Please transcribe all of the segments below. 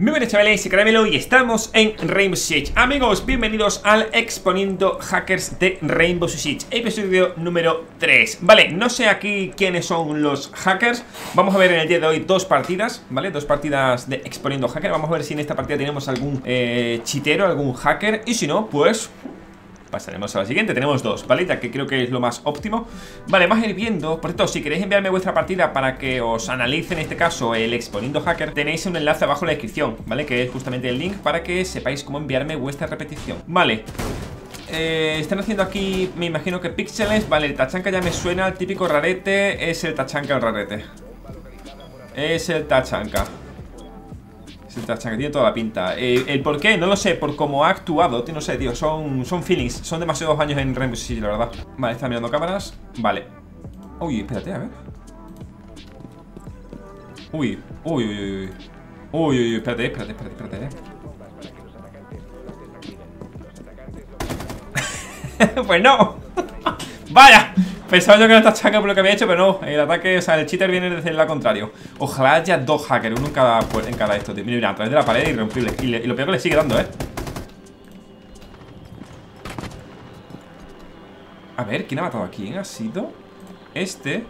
Muy buenas chavales, soy Caramelo y estamos en Rainbow Six. Amigos, bienvenidos al Exponiendo Hackers de Rainbow Six, episodio número 3. Vale, no sé aquí quiénes son los hackers. Vamos a ver en el día de hoy dos partidas, ¿vale? Dos partidas de Exponiendo Hackers. Vamos a ver si en esta partida tenemos algún chitero, algún hacker. Y si no, pues pasaremos a la siguiente. Tenemos dos, ¿vale? Ya que creo que es lo más óptimo. Vale, vamos a ir viendo. Por cierto, si queréis enviarme vuestra partida para que os analice, en este caso, el Exponiendo Hacker, tenéis un enlace abajo en la descripción, ¿vale? Que es justamente el link para que sepáis cómo enviarme vuestra repetición. Vale, están haciendo aquí, me imagino que píxeles. Vale, el tachanca ya me suena, el típico rarete. Es el tachanca el rarete. Es el tachanca. Tiene toda la pinta. El por qué, no lo sé, por cómo ha actuado. No sé, tío, son feelings. Son demasiados años en Rainbow Six, la verdad. Vale, está mirando cámaras, vale. Uy, espérate, a ver. Uy, espérate. Pues no. Vaya. Pensaba yo que era tachanca por lo que había hecho, pero no. El ataque, o sea, el cheater viene desde el lado contrario. Ojalá haya dos hackers, uno en cada esto, tío. Mira, a través de la pared, irrompible. Y lo peor que le sigue dando, ¿eh? A ver, ¿quién ha matado a quién? ¿Ha sido este?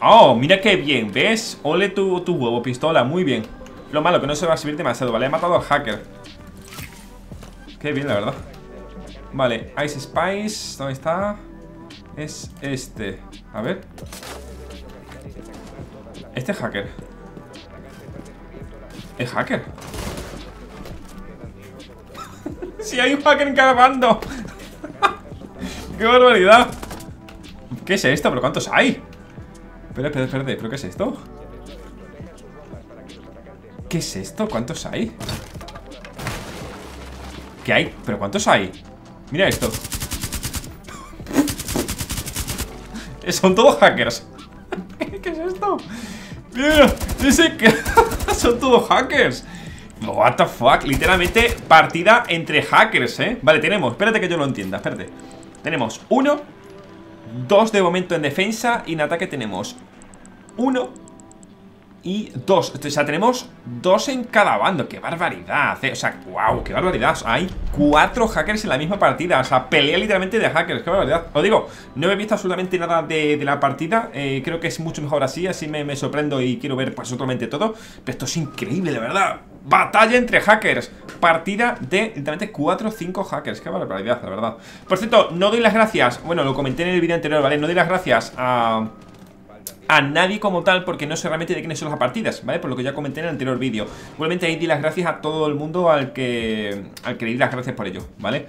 ¡Oh! Mira qué bien, ¿ves? Ole tu huevo, pistola, muy bien. Lo malo, que no se va a servir demasiado, ¿vale? He matado al hacker. Qué bien, la verdad. Vale, Ice Spice, ¿dónde está? Es este. A ver. Este es hacker. ¿Es hacker? Si sí, hay un hacker en cada bando. ¡Qué barbaridad! ¿Qué es esto? ¿Pero cuántos hay? Espera, ¿pero qué es esto? ¿Qué es esto? ¿Cuántos hay? ¿Qué hay? ¿Pero cuántos hay? Mira esto. Son todos hackers. ¿Qué es esto? Mira, dice que son todos hackers. What the fuck, literalmente partida entre hackers, ¿eh? Vale, tenemos, espérate que yo lo entienda, espérate. Tenemos uno, dos de momento en defensa y en ataque tenemos uno y dos. O sea, tenemos dos en cada bando. ¡Qué barbaridad! O sea, wow, qué barbaridad. Hay cuatro hackers en la misma partida. O sea, pelea literalmente de hackers. ¡Qué barbaridad! Os digo, no he visto absolutamente nada de la partida. Creo que es mucho mejor así. Así me sorprendo y quiero ver absolutamente todo. Pero esto es increíble, de verdad. Batalla entre hackers. Partida de literalmente 4 o 5 hackers. Qué barbaridad, la verdad. Por cierto, no doy las gracias. Bueno, lo comenté en el vídeo anterior, ¿vale? No doy las gracias a nadie como tal, porque no sé realmente de quiénes son las partidas, ¿vale? Por lo que ya comenté en el anterior vídeo. Igualmente ahí di las gracias a todo el mundo al que le di las gracias por ello, ¿vale?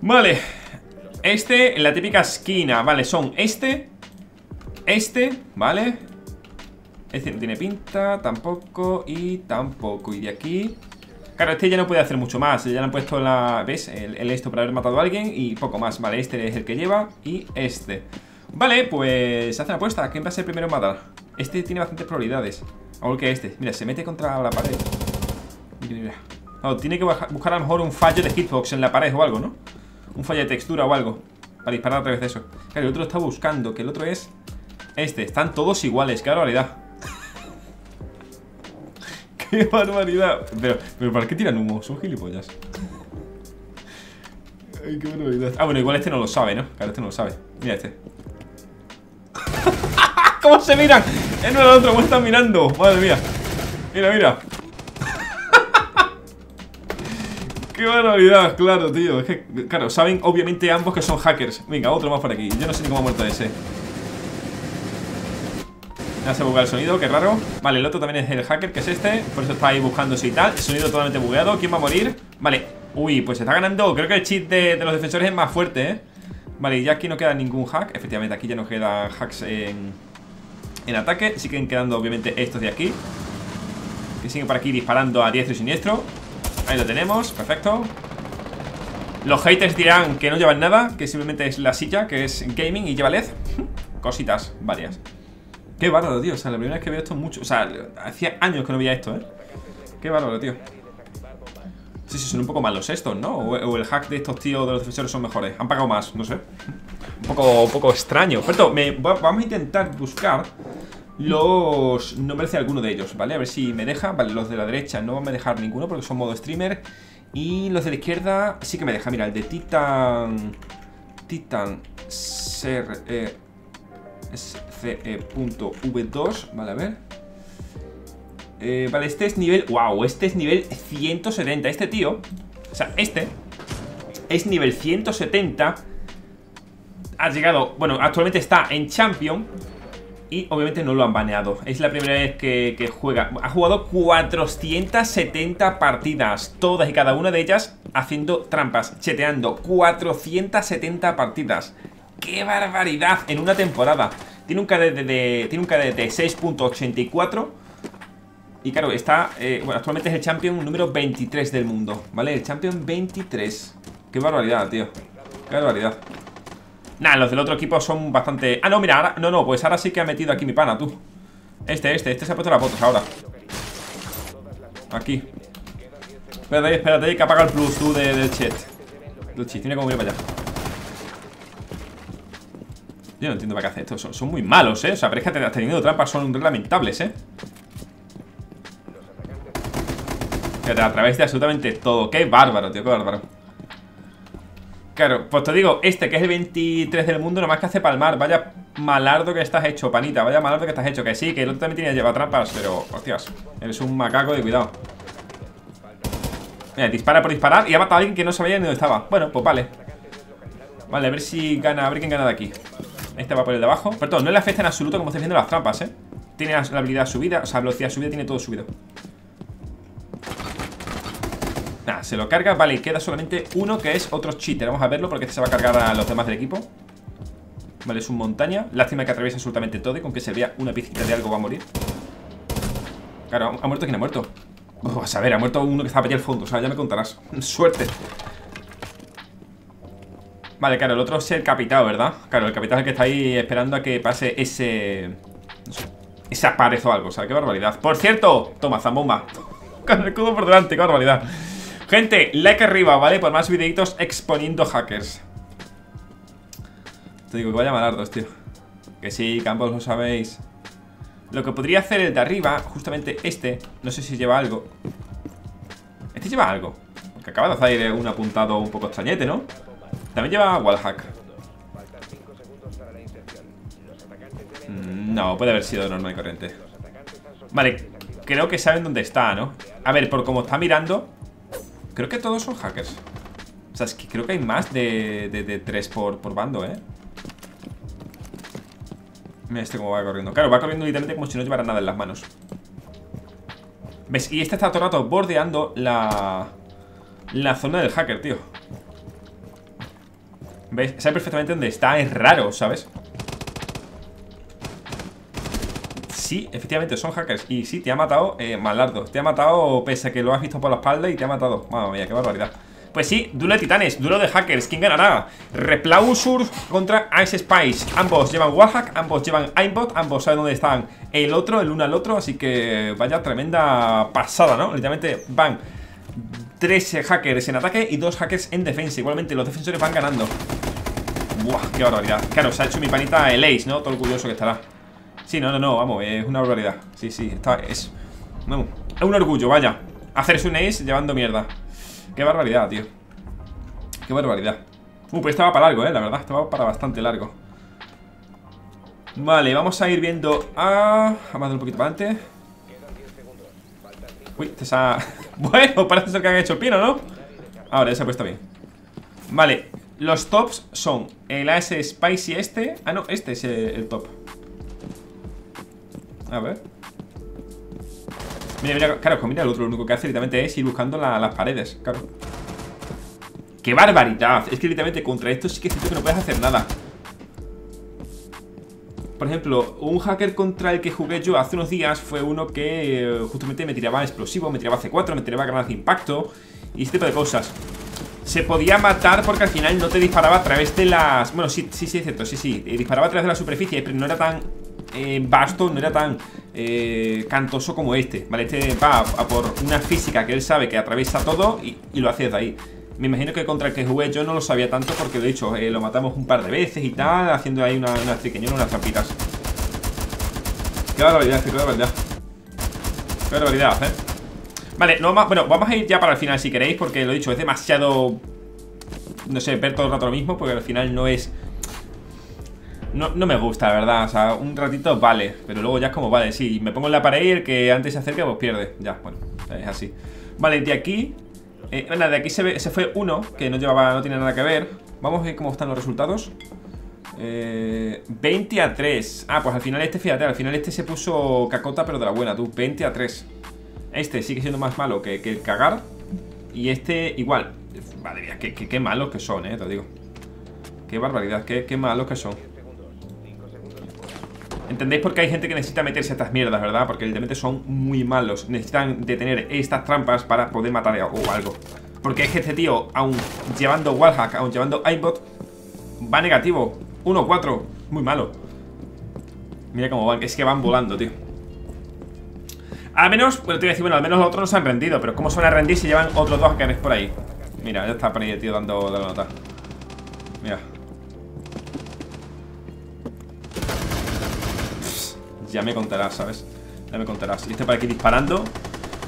Vale, este en la típica esquina, ¿vale? Son este, ¿vale? Este no tiene pinta, tampoco, y de aquí. Claro, este ya no puede hacer mucho más. Ya le han puesto la, ¿ves? El esto para haber matado a alguien y poco más, ¿vale? Este es el que lleva y este. Vale, pues hacen apuesta. ¿Quién va a ser el primero en matar? Este tiene bastantes probabilidades. Aunque que este. Mira, se mete contra la pared. Mira. No, tiene que buscar a lo mejor un fallo de hitbox en la pared o algo, ¿no? Un fallo de textura o algo. Para disparar a través de eso. Claro, el otro está buscando, que el otro es este. Están todos iguales, qué barbaridad. Qué barbaridad. Pero ¿para qué tiran humo? Son gilipollas. Ay, qué barbaridad. Ah, bueno, igual este no lo sabe, ¿no? Claro, este no lo sabe. Mira este. ¿Cómo se miran? El uno al otro, ¿cómo están mirando? Madre mía. Mira. Qué barbaridad, claro, tío. Es que, claro, saben obviamente ambos que son hackers. Venga, otro más por aquí. Yo no sé ni cómo ha muerto ese. Ya se buguea el sonido, qué raro. Vale, el otro también es el hacker, que es este. Por eso está ahí buscándose y tal. El sonido totalmente bugueado. ¿Quién va a morir? Vale. Uy, pues se está ganando. Creo que el cheat de los defensores es más fuerte, ¿eh? Vale, y ya aquí no queda ningún hack. Efectivamente, aquí ya no quedan hacks en ataque. Siguen quedando obviamente estos de aquí, que siguen por aquí disparando a diestro y siniestro. Ahí lo tenemos, perfecto. Los haters dirán que no llevan nada, que simplemente es la silla, que es gaming y lleva LED. Cositas varias. Qué bárbaro, tío, o sea, la primera vez que veo esto mucho. O sea, hacía años que no veía esto, ¿eh? Qué bárbaro, tío. Sí, son un poco malos estos, ¿no? O el hack de estos tíos de los defensores son mejores. Han pagado más, no sé. Un poco extraño. Por cierto, vamos a intentar buscar los nombres de alguno de ellos, ¿vale? A ver si me deja. Vale, los de la derecha no van a dejar ninguno porque son modo streamer. Y los de la izquierda sí que me deja. Mira, el de Titan C.E.V2. Vale, a ver. Vale, este es nivel... ¡Wow! Este es nivel 170. Este tío... O sea, este es nivel 170. Ha llegado... Bueno, actualmente está en Champion. Y obviamente no lo han baneado. Es la primera vez que juega. Ha jugado 470 partidas. Todas y cada una de ellas haciendo trampas, cheteando. 470 partidas. ¡Qué barbaridad! En una temporada. Tiene un KD de 6.84. Y claro, está... bueno, actualmente es el champion número 23 del mundo, ¿vale? El champion 23. ¡Qué barbaridad, tío! ¡Qué barbaridad! Nah, los del otro equipo son bastante... Ah, no, mira, ahora... No, no, pues ahora sí que ha metido aquí mi pana, tú. Este se ha puesto las botas ahora. Aquí. Espérate, que apaga el plus, tú, del chat. Luchis, tiene como ir para allá. Yo no entiendo para qué hace esto. Son muy malos, ¿eh? O sea, pero es que teniendo trampas son lamentables, ¿eh? Fíjate, a través de absolutamente todo. ¡Qué bárbaro, tío! ¡Qué bárbaro! Claro, pues te digo, este que es el 23 del mundo, nomás que hace palmar. Vaya malardo que estás hecho, panita. Vaya malardo que estás hecho. Que sí, que el otro también tiene que llevar trampas, pero, hostias, eres un macaco de cuidado. Mira, dispara por disparar y ha matado a alguien que no sabía ni dónde estaba. Bueno, pues vale. Vale, a ver si gana, a ver quién gana de aquí. Este va por el de abajo. Perdón, no le afecta en absoluto como estáis viendo las trampas, ¿eh? Tiene la habilidad subida, o sea, velocidad subida, tiene todo subido. Nada, se lo carga, vale, y queda solamente uno que es otro cheater, vamos a verlo porque este se va a cargar a los demás del equipo. Vale, es un montaña, lástima que atraviesa absolutamente todo y con que se vea una pizquita de algo va a morir. Claro, ¿ha muerto quien ha muerto? Uf, a saber, ha muerto uno que estaba allá al fondo, o sea, ya me contarás, suerte. Vale, claro, el otro es el capitán, ¿verdad? Claro, el capitán es el que está ahí esperando a que pase ese... No sé, esa pared o algo, o sea, qué barbaridad. Por cierto, toma, zambomba. Con el escudo por delante, qué barbaridad. Gente, like arriba, ¿vale? Por más videitos exponiendo hackers. Te digo que vaya malardos, tío. Que sí, que ambos lo sabéis. Lo que podría hacer el de arriba, justamente este, no sé si lleva algo. Este lleva algo. Porque acaba de hacer un apuntado un poco extrañete, ¿no? También lleva wallhack. No, puede haber sido normal y corriente. Vale, creo que saben dónde está, ¿no? A ver, por cómo está mirando... Creo que todos son hackers. O sea, es que creo que hay más de 3 por bando, ¿eh? Mira este cómo va corriendo. Claro, va corriendo literalmente como si no llevara nada en las manos. ¿Ves? Y este está todo el rato bordeando la zona del hacker, tío. ¿Ves? Sabe perfectamente dónde está. Es raro, ¿sabes? Sí, efectivamente, son hackers. Y sí, te ha matado malardo. Te ha matado pese a que lo has visto por la espalda y te ha matado. Madre mía, qué barbaridad. Pues sí, duelo de titanes, duelo de hackers. ¿Quién ganará? Replausur contra Ice Spice. Ambos llevan wallhack, ambos llevan aimbot, ambos saben dónde están el uno al otro. Así que vaya tremenda pasada, ¿no? Literalmente van 13 hackers en ataque y 2 hackers en defensa. Igualmente los defensores van ganando. Buah, qué barbaridad. Claro, se ha hecho mi panita el Ace, ¿no? Todo orgulloso que estará. Sí, no, vamos, es una barbaridad. Sí, vamos, es un orgullo, vaya. Hacerse un ace llevando mierda. Qué barbaridad, tío. Qué barbaridad. Pues estaba para largo, la verdad, estaba para bastante largo. Vale, vamos a ir viendo a... Vamos a un poquito para adelante. Uy, esa... Bueno, parece ser que han hecho pino, ¿no? Ahora, ya se ha puesto bien. Vale, los tops son el AS Spicy este. Ah, no, este es el top. A ver. Mira, claro, mira el otro. Lo único que hace literalmente es ir buscando las paredes. Claro. ¡Qué barbaridad! Es que literalmente contra esto sí que es cierto que no puedes hacer nada. Por ejemplo, un hacker contra el que jugué yo hace unos días fue uno que justamente me tiraba explosivos, me tiraba C4, me tiraba granadas de impacto y este tipo de cosas. Se podía matar porque al final no te disparaba a través de las... Bueno, sí, es cierto, sí. Disparaba a través de la superficie, pero no era tan... vasto, no era tan cantoso como este, ¿vale? Este va a por una física que él sabe que atraviesa todo y lo hace desde ahí. Me imagino que contra el que jugué yo no lo sabía tanto porque, de hecho, lo matamos un par de veces y tal, haciendo ahí unas triqueñonas, unas trampitas. Qué barbaridad, qué barbaridad. Qué barbaridad, eh. Vale, no más. Bueno, vamos a ir ya para el final si queréis, porque lo he dicho, es demasiado. No sé, ver todo el rato lo mismo, porque al final no es. No me gusta, la verdad. O sea, un ratito vale, pero luego ya es como vale, sí. Me pongo en la pared y el que antes se acerca, pues pierde. Ya, bueno, es así. Vale, de aquí. De aquí se fue uno que no llevaba, no tiene nada que ver. Vamos a ver cómo están los resultados. 20-3. Ah, pues al final este, fíjate, al final este se puso cacota, pero de la buena, tú. 20-3. Este sigue siendo más malo que el cagar. Y este igual. Madre mía, qué malos que son, te lo digo. Qué barbaridad, qué malos que son. ¿Entendéis por qué hay gente que necesita meterse a estas mierdas, verdad? Porque literalmente son muy malos. Necesitan de tener estas trampas para poder matar o algo. Porque es que este tío, aun llevando wallhack, aun llevando aimbot, va negativo. 1-4, muy malo. Mira cómo van, es que van volando, tío. Al menos, bueno, te voy a decir, bueno, al menos los otros no se han rendido. Pero ¿cómo se van a rendir si llevan otros dos hackers por ahí? Mira, ya está por ahí, tío, dando la nota. Mira. Ya me contarás, ¿sabes? Ya me contarás. Y este para aquí disparando.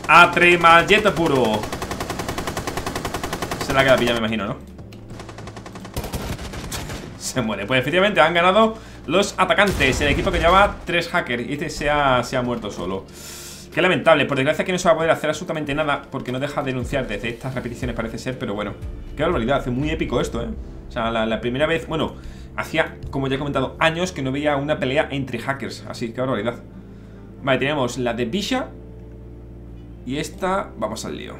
¡Atremalleto puro! Se la queda pilla, me imagino, ¿no? Se muere. Pues efectivamente han ganado los atacantes. El equipo que lleva 3 hackers. Y este se ha muerto solo. Qué lamentable. Por desgracia que no se va a poder hacer absolutamente nada, porque no deja de denunciar desde estas repeticiones, parece ser. Pero bueno, qué barbaridad. Es muy épico esto, ¿eh? O sea, la primera vez. Bueno, hacía, como ya he comentado, años que no veía una pelea entre hackers. Así, qué barbaridad. Vale, tenemos la de Bisha. Y esta, vamos al lío.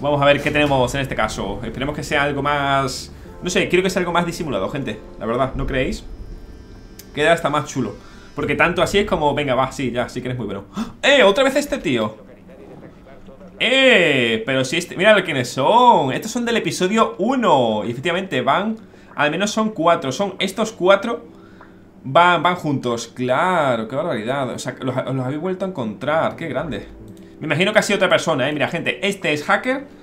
Vamos a ver qué tenemos en este caso. Esperemos que sea algo más. No sé, quiero que sea algo más disimulado, gente. La verdad, ¿no creéis? Queda hasta más chulo. Porque tanto así es como, venga, va, sí, ya, sí que eres muy bueno. ¡Eh! ¡Otra vez este tío! ¡Eh! Pero si este... Mira quiénes son. Estos son del episodio 1. Y efectivamente van... Al menos son 4. Son estos 4. Van juntos. Claro, qué barbaridad. O sea, los habéis vuelto a encontrar. Qué grande. Me imagino que ha sido otra persona, Mira, gente, este es hacker.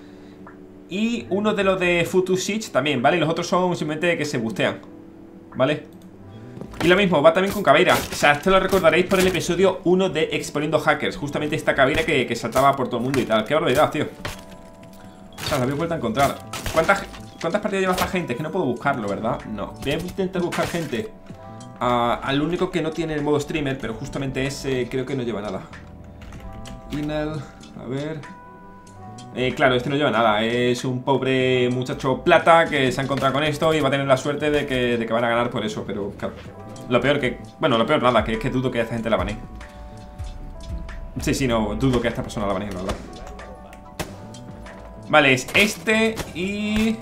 Y uno de los de FutuSitch también, ¿vale? Y los otros son simplemente que se bustean, ¿vale? Y lo mismo, va también con Caveira. O sea, esto lo recordaréis por el episodio 1 de Exponiendo Hackers. Justamente esta Caveira que saltaba por todo el mundo y tal. Qué barbaridad, tío. O sea, la habéis vuelto a encontrar. ¿Cuántas partidas lleva esta gente? Es que no puedo buscarlo, ¿verdad? No. Voy a intentar buscar gente. Al único que no tiene el modo streamer, pero justamente ese creo que no lleva nada. Inel, a ver... claro, este no lleva nada. Es un pobre muchacho plata que se ha encontrado con esto y va a tener la suerte de que van a ganar por eso. Pero claro, lo peor que... Bueno, lo peor nada, que es que dudo que a esta gente la banee. Sí, sí, no, dudo que a esta persona la banee, la verdad. Vale, es este y...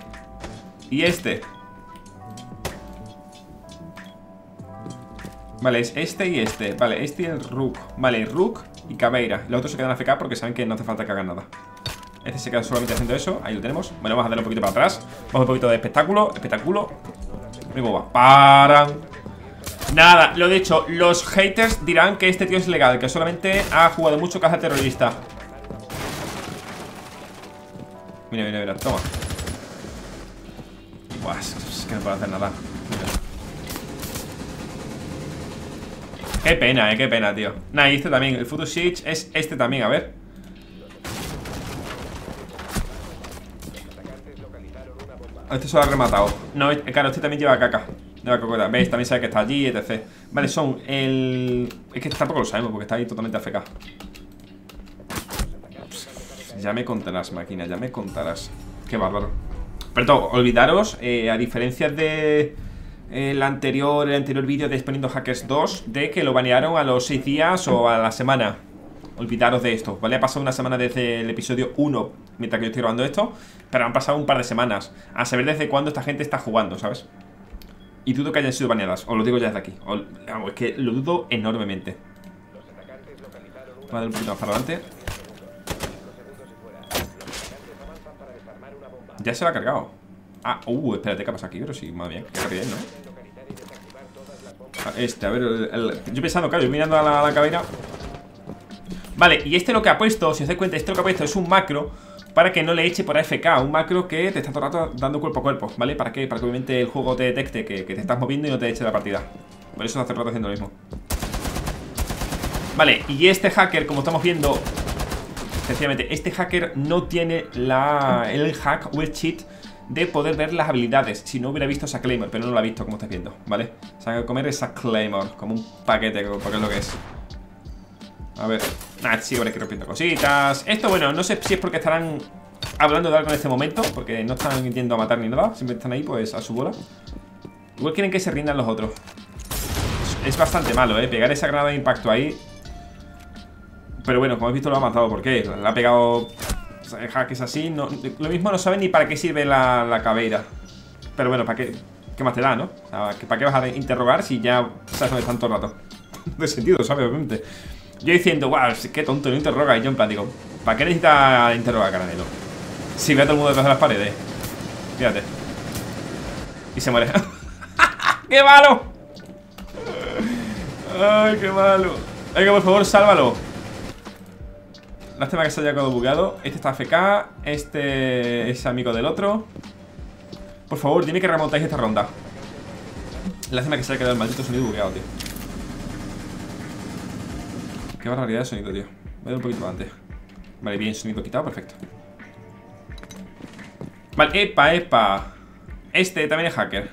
Y este. Vale, es este y este. Vale, este y el Rook. Vale, Rook y Caveira. Los otros se quedan a FK porque saben que no hace falta que hagan nada. Este se queda solamente haciendo eso. Ahí lo tenemos. Bueno, vamos a darle un poquito para atrás. Vamos a un poquito de espectáculo. Espectáculo. ¿Cómo va? ¡Para! Nada, lo dicho. Los haters dirán que este tío es legal, que solamente ha jugado mucho caza terrorista. Mira, mira, mira. Toma. Buah, es que no puedo hacer nada. Mira. Qué pena, qué pena, tío. Nah, y este también. El FutuSitch es este también. A ver. Este se lo ha rematado. No, claro, este también lleva caca. Lleva cocota. ¿Veis? También sabe que está allí, etc. Vale, son el... Es que tampoco lo sabemos porque está ahí totalmente AFK. Ya me contarás, máquina. Ya me contarás. Qué bárbaro. Pero todo, olvidaros, a diferencia de... El anterior vídeo de Exponiendo Hackers 2, de que lo banearon a los 6 días o a la semana. Olvidaros de esto, ¿vale? Ha pasado una semana desde el episodio 1, mientras que yo estoy grabando esto. Pero han pasado un par de semanas. A saber desde cuándo esta gente está jugando, ¿sabes? Y dudo que hayan sido baneadas. Os lo digo ya desde aquí. Es que lo dudo enormemente. Voy a dar un poquito más para adelante. Ya se lo ha cargado. Ah, espérate, ¿qué pasa aquí? Pero sí, madre mía, qué rapidez, ¿no? Este, a ver, yo pensando, claro, yo mirando a la cabina. Vale, y este lo que ha puesto, si os dais cuenta, este lo que ha puesto es un macro para que no le eche por AFK. Un macro que te está todo el rato dando cuerpo a cuerpo, ¿vale? ¿Para qué? Para que obviamente el juego te detecte que te estás moviendo y no te eche la partida. Por eso hace rato haciendo lo mismo. Vale, y este hacker, como estamos viendo, sencillamente, este hacker no tiene el hack o el cheat de poder ver las habilidades. Si no hubiera visto esa claymore, pero no la ha visto, como estáis viendo, ¿vale? O sea, hay que comer esa claymore como un paquete, porque es lo que es. A ver, ah, sí, ahora hay que ir rompiendo cositas. Esto, bueno, no sé si es porque estarán hablando de algo en este momento, porque no están intentando matar ni nada, siempre están ahí, pues, a su bola. Igual quieren que se rindan los otros. Es bastante malo, pegar esa granada de impacto ahí. Pero bueno, como habéis visto, lo ha matado. ¿Por qué? La ha pegado. El hack es así, no, lo mismo no saben ni para qué sirve la caveira. Pero bueno, ¿para qué? ¿Qué más te da, no? O sea, ¿para qué vas a interrogar si ya sabes dónde están todo el rato? De sentido, ¿sabes? Obviamente. Yo diciendo, wow, qué tonto, no interroga. Y yo en plan digo, ¿para qué necesita interrogar, Caramelo? Si ve a todo el mundo detrás de las paredes. Fíjate. Y se muere. ¡Qué malo! ¡Ay, qué malo! Venga, por favor, sálvalo. Lástima que se haya quedado bugueado. Este está AFK. Este es amigo del otro. Por favor, dime que remontáis esta ronda. Lástima que se haya quedado el maldito sonido bugueado, tío. Qué barbaridad de sonido, tío. Voy a ir un poquito antes. Vale, bien, sonido quitado, perfecto. Vale, epa, epa. Este también es hacker.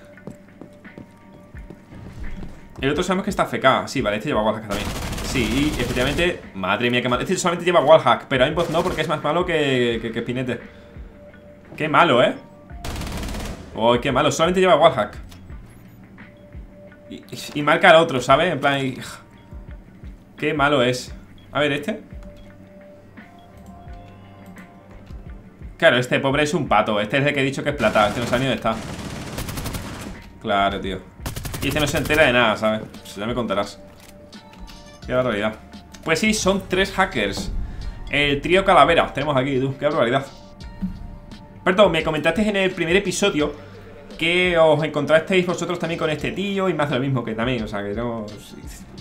El otro sabemos que está AFK. Sí, vale, este lleva guardas también. Sí, y efectivamente, madre mía, qué malo. Este solamente lleva wallhack, pero aimbot no, porque es más malo que pinete. Qué malo, ¿eh? Uy, qué malo, solamente lleva wallhack. Y marca al otro, ¿sabes? En plan, y... qué malo es. A ver, este. Claro, este pobre es un pato. Este es el que he dicho que es plata. Este no sabe ni dónde está. Claro, tío. Y este no se entera de nada, ¿sabes? Pues ya me contarás. Qué barbaridad. Pues sí, son tres hackers. El trío calavera. Tenemos aquí, tú. Qué barbaridad. Perdón, me comentasteis en el primer episodio que os encontrasteis vosotros también con este tío y más de lo mismo que también. O sea, que no...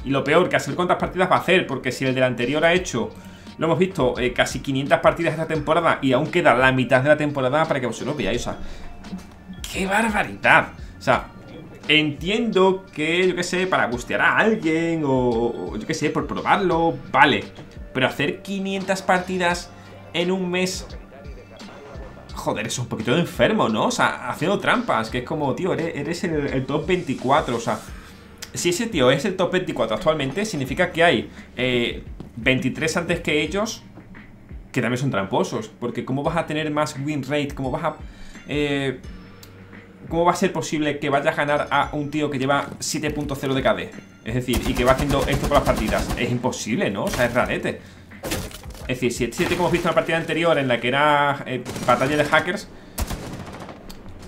Y lo peor, que hacer cuántas partidas va a hacer, porque si el del anterior ha hecho, lo hemos visto, casi 500 partidas esta temporada y aún queda la mitad de la temporada para que vosotros veáis. O sea, qué barbaridad. O sea... Entiendo que, yo qué sé, para gustear a alguien o yo qué sé, por probarlo, vale. Pero hacer 500 partidas en un mes... Joder, eso es un poquito enfermo, ¿no? O sea, haciendo trampas, que es como, tío, eres el top 24, o sea... Si ese tío es el top 24 actualmente, significa que hay 23 antes que ellos que también son tramposos. Porque ¿cómo vas a tener más win rate? ¿Cómo vas a... ¿Cómo va a ser posible que vayas a ganar a un tío que lleva 7.0 de KD? Es decir, y que va haciendo esto por las partidas. Es imposible, ¿no? O sea, es rarete. Es decir, si el 7, como hemos visto en la partida anterior, en la que era batalla de hackers.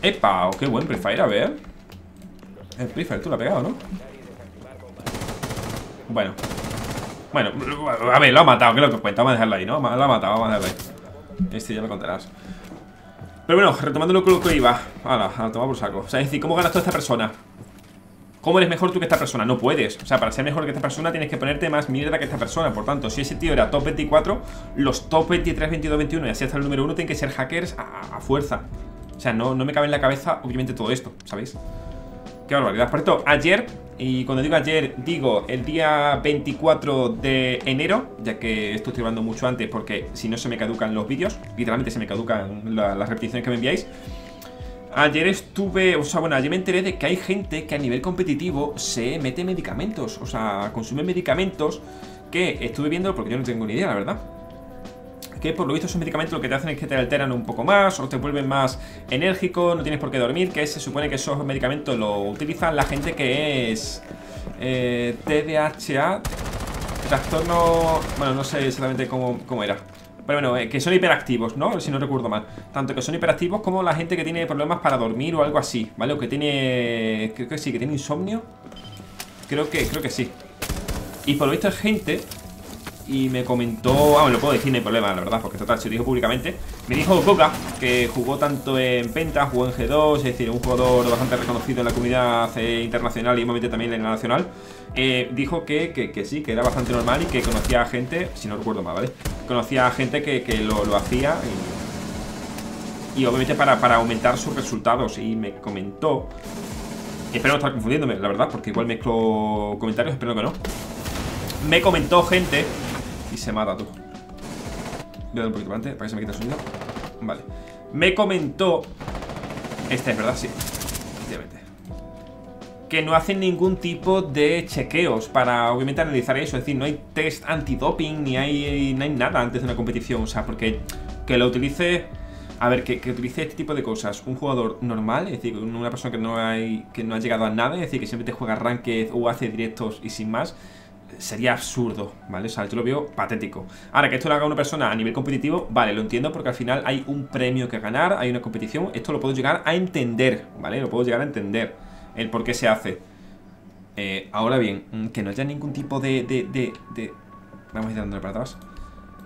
¡Epa! ¡Qué buen prefire! A ver. El prefire, tú lo has pegado, ¿no? Bueno. Bueno, a ver, lo ha matado, que lo que cuenta. Vamos a dejarlo ahí, ¿no? Lo ha matado, vamos a dejarlo ahí. Este ya lo contarás. Pero bueno, retomando lo que iba. Ahora, a tomar por saco. O sea, es decir, ¿cómo ganas tú a esta persona? ¿Cómo eres mejor tú que esta persona? No puedes. O sea, para ser mejor que esta persona tienes que ponerte más mierda que esta persona. Por tanto, si ese tío era top 24, los top 23, 22, 21 y así hasta el número 1 tienen que ser hackers a fuerza. O sea, no me cabe en la cabeza, obviamente, todo esto, ¿sabéis? Qué barbaridad. Por esto, ayer, y cuando digo ayer, digo el día 24 de enero, ya que esto estoy grabando mucho antes porque si no se me caducan los vídeos, literalmente se me caducan las repeticiones que me enviáis. Ayer estuve, o sea, bueno, ayer me enteré de que hay gente que a nivel competitivo se mete medicamentos, o sea, consume medicamentos que estuve viendo porque yo no tengo ni idea, la verdad. Que por lo visto esos medicamentos lo que te hacen es que te alteran un poco más o te vuelven más enérgico, no tienes por qué dormir, que se supone que esos medicamentos lo utilizan la gente que es TDAH, trastorno, bueno, no sé exactamente cómo era, pero bueno, que son hiperactivos, ¿no? Si no recuerdo mal, tanto que son hiperactivos como la gente que tiene problemas para dormir o algo así, ¿vale? O que tiene, creo que sí, que tiene insomnio, creo que sí. Y por lo visto hay gente... Y me comentó... Ah, me lo puedo decir, no hay problema, la verdad, porque total, se lo dijo públicamente. Me dijo Coca, que jugó tanto en Penta, jugó en G2, es decir, un jugador bastante reconocido en la comunidad internacional y obviamente también en la nacional. Dijo que sí, que era bastante normal y que conocía a gente, si no recuerdo mal, ¿vale? Conocía a gente que lo hacía y obviamente para aumentar sus resultados. Y me comentó... Espero no estar confundiéndome, la verdad, porque igual mezclo comentarios, espero que no. me comentó gente. Y se mata, tú. Voy a dar un poquito para adelante para que se me quite el sonido. Vale. Me comentó. Este es, ¿verdad? Sí. Efectivamente. Que no hacen ningún tipo de chequeos para, obviamente, analizar eso. Es decir, no hay test antidoping, no hay nada antes de una competición. O sea, porque que lo utilice... A ver, que utilice este tipo de cosas un jugador normal, es decir, una persona que no ha llegado a nada, es decir, que siempre te juega ranked o hace directos y sin más, sería absurdo, ¿vale? O sea, yo lo veo patético. Ahora, que esto lo haga una persona a nivel competitivo, vale, lo entiendo, porque al final hay un premio que ganar, hay una competición, esto lo puedo llegar a entender, ¿vale? Lo puedo llegar a entender, el por qué se hace. Ahora bien, que no haya ningún tipo de... Vamos a ir dándole para atrás.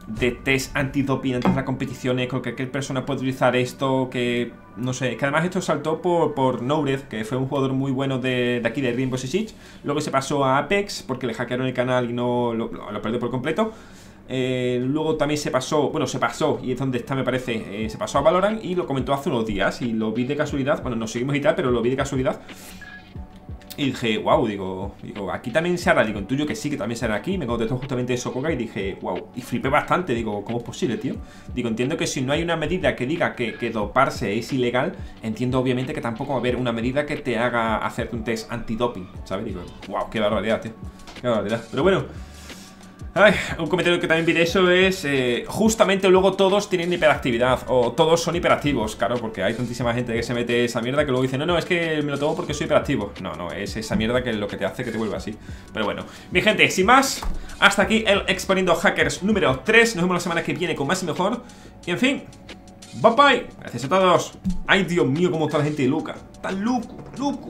De test antidoping antes de las competiciones, con que cualquier persona puede utilizar esto, que no sé, que además esto saltó por Nobred, que fue un jugador muy bueno de aquí de Rainbow Six Siege, luego se pasó a Apex porque le hackearon el canal y no lo perdió por completo. Luego también se pasó, bueno, se pasó, y es donde está, me parece, se pasó a Valorant, y lo comentó hace unos días y lo vi de casualidad, bueno, nos seguimos y tal, pero lo vi de casualidad. Y dije, wow, digo, aquí también se hará, digo, en tuyo que sí, que también se hará aquí. Me contestó justamente eso Coca y dije, wow, y flipé bastante, digo, ¿cómo es posible, tío? Digo, entiendo que si no hay una medida que diga que doparse es ilegal, entiendo obviamente que tampoco va a haber una medida que te haga hacerte un test antidoping, ¿sabes? Digo, wow, qué barbaridad, tío, qué barbaridad. Pero bueno, ay, un comentario que también vi de eso es, justamente luego todos tienen hiperactividad, o todos son hiperactivos, claro, porque hay tantísima gente que se mete esa mierda que luego dice, no, es que me lo tomo porque soy hiperactivo. No, es esa mierda que es lo que te hace que te vuelva así. Pero bueno, mi gente, sin más, hasta aquí el Exponiendo Hackers número 3. Nos vemos la semana que viene con más y mejor. Y en fin, bye bye. Gracias a todos. Ay, Dios mío, cómo está la gente loca. Está loco, loco.